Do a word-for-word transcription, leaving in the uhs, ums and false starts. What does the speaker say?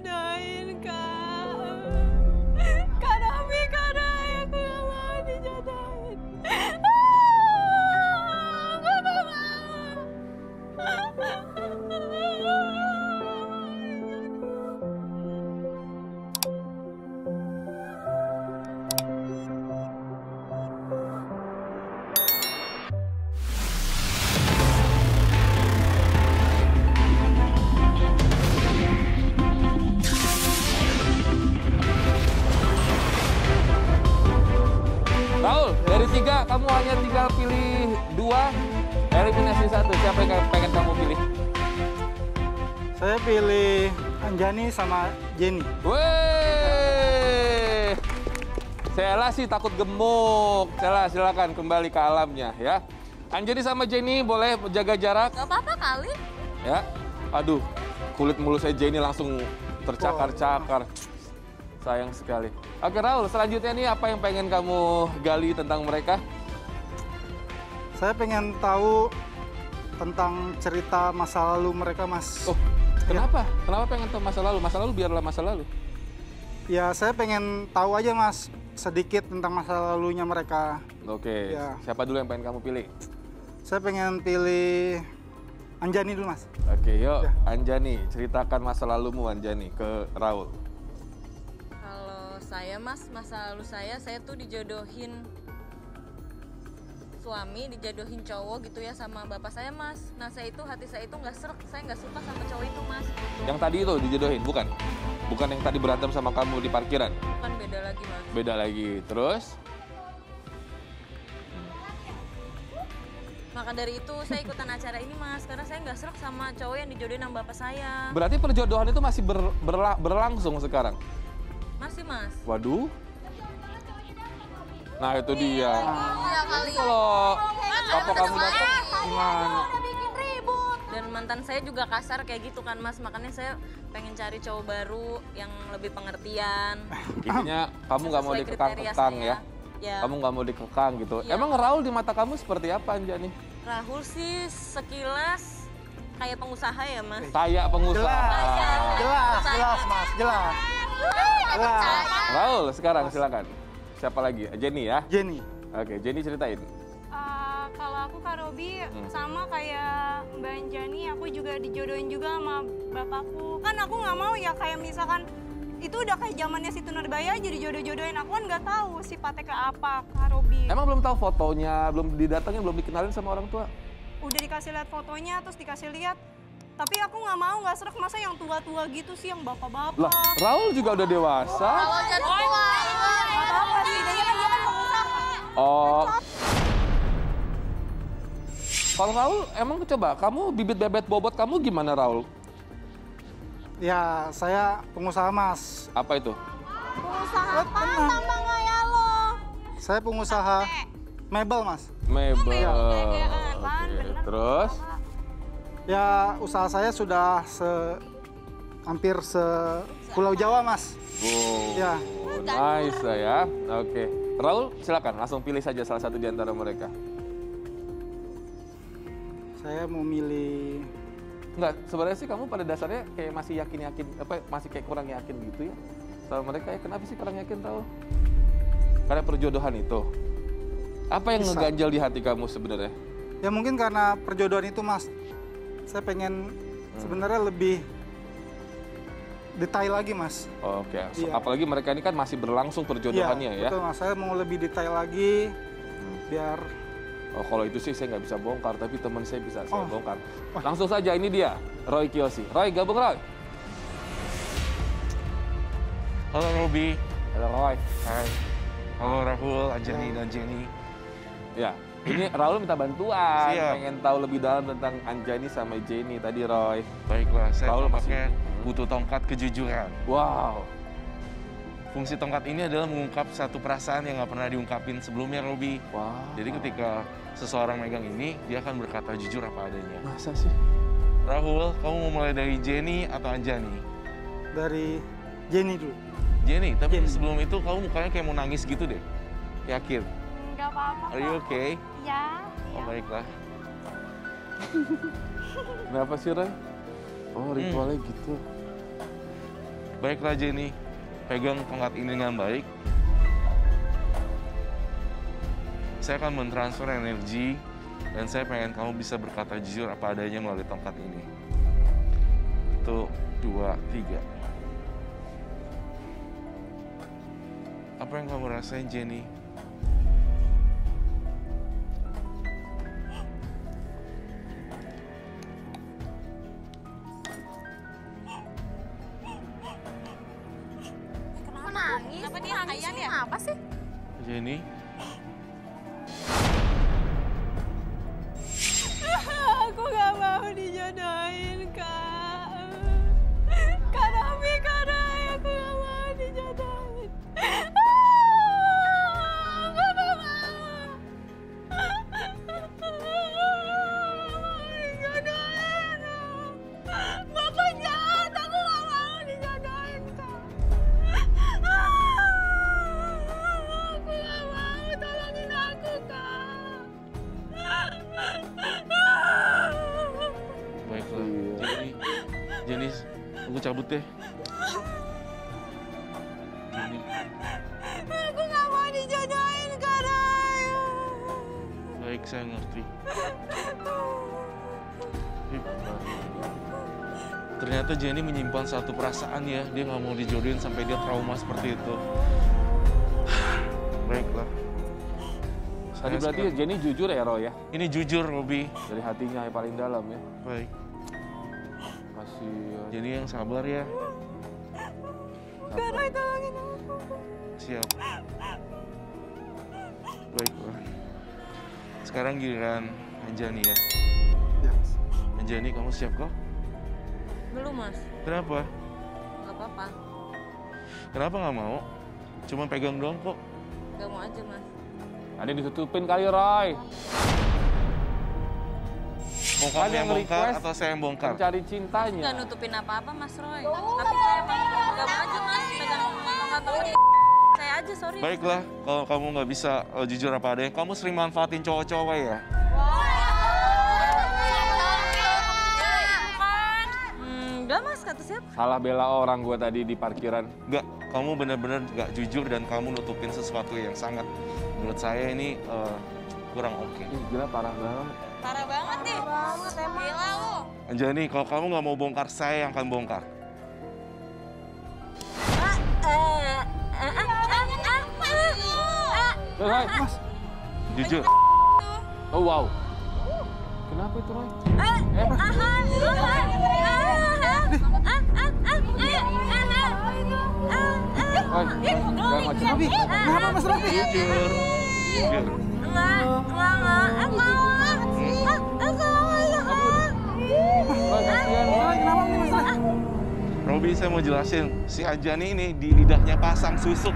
dijodohin, Kak. Kak Nabi, Kak Nabi, aku gak mau dijodohin. Aku gak mau. Raul, dari tiga, kamu hanya tinggal pilih dua, eliminasi satu. Siapa yang pengen kamu pilih? Saya pilih Anjani sama Jenny. Weh, saya lah sih takut gemuk. Saya lah, silakan kembali ke alamnya ya. Anjani sama Jenny boleh jaga jarak. Gak apa-apa kali. Ya, aduh, kulit mulus saya Jenny langsung tercakar-cakar. Sayang sekali. Oke Raul, selanjutnya nih apa yang pengen kamu gali tentang mereka? Saya pengen tahu tentang cerita masa lalu mereka, Mas. Oh, kenapa? Ya. Kenapa pengen tahu masa lalu? Masa lalu biarlah masa lalu. Ya, saya pengen tahu aja, Mas, sedikit tentang masa lalunya mereka. Oke, ya. Siapa dulu yang pengen kamu pilih? Saya pengen pilih Anjani dulu, Mas. Oke, yuk. Ya. Anjani, ceritakan masa lalumu, Anjani, ke Raul. Saya mas, masa lalu saya, saya tuh dijodohin suami, dijodohin cowok gitu ya sama bapak saya mas. Nah saya itu, hati saya itu nggak serk, saya nggak suka sama cowok itu mas. Yang tadi itu dijodohin, bukan? Bukan yang tadi berantem sama kamu di parkiran? Bukan, beda lagi mas. Beda lagi, terus? Maka dari itu saya ikutan acara ini mas, karena saya nggak serk sama cowok yang dijodohin sama bapak saya. Berarti perjodohan itu masih ber, berla, berlangsung sekarang? Masih, Mas. Waduh. Nah, itu dia. Kalau bapak kamu datang, gimana? Dan mantan saya juga kasar kayak gitu kan, Mas. Makanya saya pengen cari cowok baru yang lebih pengertian. Intinya kamu nggak mau dikekang-kekang ya? Ya. Kamu nggak mau dikekang gitu. Ya. Emang Raul di mata kamu seperti apa, Anjani? Raul sih sekilas kayak pengusaha ya, Mas? Kayak pengusaha. Jelas, jelas, jelas Mas, jelas. Raul, sekarang silakan. Siapa lagi? Jenny ya? Jenny. Oke, Jenny ceritain. Uh, kalau aku Kak Robi, hmm. sama kayak Mbak Anjani, aku juga dijodohin juga sama bapakku. Kan aku nggak mau ya kayak misalkan itu udah kayak zamannya Situ Nurbaya jadi jodoh-jodohin. Aku kan nggak tahu sifatnya ke apa Kak Robi. Emang belum tahu fotonya, belum didatangnya, belum dikenalin sama orang tua? Udah dikasih lihat fotonya, terus dikasih lihat. Tapi aku nggak mau, nggak serak masa yang tua-tua gitu sih, yang bapak-bapak. Lah, Raul juga udah dewasa. Raul jadi tua. Apa-apa sih, dia kan pengusaha. Oh. Kalau Raul, emang coba, kamu bibit bebet bobot kamu gimana, Raul? Ya, saya pengusaha, Mas. Apa itu? Pengusaha apa? Sama kayak lo. Saya pengusaha mebel, Mas. Mebel. Oke, terus? Ya, usaha saya sudah se hampir se Pulau Jawa, Mas. Wow, ya. Nice ya. Oke. Raul, silakan langsung pilih saja salah satu di antara mereka. Saya mau milih... Enggak, sebenarnya sih kamu pada dasarnya kayak masih yakin-yakin, apa masih kayak kurang yakin gitu ya. Sama mereka ya, kenapa sih kurang yakin, Raul? Karena perjodohan itu. Apa yang Bisa. ngeganjal di hati kamu sebenarnya? Ya mungkin karena perjodohan itu, Mas. Saya pengen sebenarnya hmm. lebih detail lagi, Mas. Oh, Oke, okay. so, ya. apalagi mereka ini kan masih berlangsung perjodohannya ya? Betul, ya? Mas. Saya mau lebih detail lagi, hmm. biar... Oh, kalau itu sih saya nggak bisa bongkar, tapi teman saya bisa saya oh. bongkar. Langsung saja, ini dia, Roy Kiyoshi. Roy, gabung Roy. Halo, Robi. Halo, Roy. Hai. Halo, Rahul, Anjani, dan Jenny. Ya. Ini Raul minta bantuan, Siap. pengen tahu lebih dalam tentang Anjani sama Jenny tadi, Roy. Baiklah, saya Raul pakai butuh tongkat kejujuran. Wow. Fungsi tongkat ini adalah mengungkap satu perasaan yang nggak pernah diungkapin sebelumnya, Robi. Wow. Jadi ketika seseorang megang ini, dia akan berkata jujur apa adanya. Masa sih? Raul, kamu mau mulai dari Jenny atau Anjani? Dari Jenny dulu. Jenny, tapi Jenny. sebelum itu kamu mukanya kayak mau nangis gitu deh. Yakin? Nggak apa-apa. Are you okay? Ya. Oh, ya. Baiklah. Kenapa sih, Ray? Oh, ritualnya hmm. gitu. Baiklah Jenny, pegang tongkat ini dengan baik. Saya akan mentransfer energi, dan saya pengen kamu bisa berkata jujur apa adanya melalui tongkat ini. Satu, dua, tiga. Apa yang kamu rasain, Jenny? Kenapa nangis? Kenapa dia nangis? Kenapa sih? Jenny? Aku gak mau dijodohin, Kak. Kak Rami, Kak Rai, aku gak mau dijodohin. Aku gak mau. Dijodohin. Bapak jahat, aku gak mau dijodohin, Kak. Aku gak mau, tolongin aku, Kak. Baiklah, Jenny, Jenny, aku cabut deh. Jenny. Aku gak mau dijodohin, Kak Ray. Baik, saya ngerti. Ternyata Jenny menyimpan satu perasaan ya, dia gak mau dijodohin sampai dia trauma seperti itu. Baiklah. Tadi berarti ya, Jenny jujur ya, Roy ya? Ini jujur, Robi. Dari hatinya yang paling dalam ya? Baik. Masih... Jenny yang sabar ya. Kak Roy, tolongin aku. Siap. Baiklah. Sekarang giliran Anjani ya. Yes. Anjani, kamu siap kok? Belum, Mas. Kenapa? Gak apa-apa. Kenapa gak mau? Cuma pegang doang kok. Gak mau aja, Mas. Ada ditutupin kali, Roy. Mau kamu yang bongkar atau saya yang bongkar? Mencari cintanya. Nggak nutupin apa-apa, Mas Roy. Oh, tapi saya mau nggak mau aja, Mas. Pegang tongkat saya aja, sorry. Baiklah, kalau kamu nggak bisa uh, jujur apa adanya, kamu sering manfaatin cowok-cowok ya? Enggak, Mas. Kata siapa? Salah bela orang gue tadi di parkiran. Enggak, kamu benar-benar nggak jujur dan kamu nutupin sesuatu yang sangat... Menurut saya ini uh, kurang oke. Okay. Gila, parah banget. Parah banget nih. Gila lu. Anjani, kalau kamu nggak mau bongkar, saya yang akan bongkar. Roy, Mas. Jujur. Oh, wow. Kenapa itu, Roy? Eh, Roy, jangan macam Robi. Kenapa, Mas Robi? Jujur. Enggak, enggak, enggak, enggak, enggak, enggak, enggak. Kenapa ini, Mas Robi? Robi, saya mau jelasin. Si Anjani ini di lidahnya pasang susuk.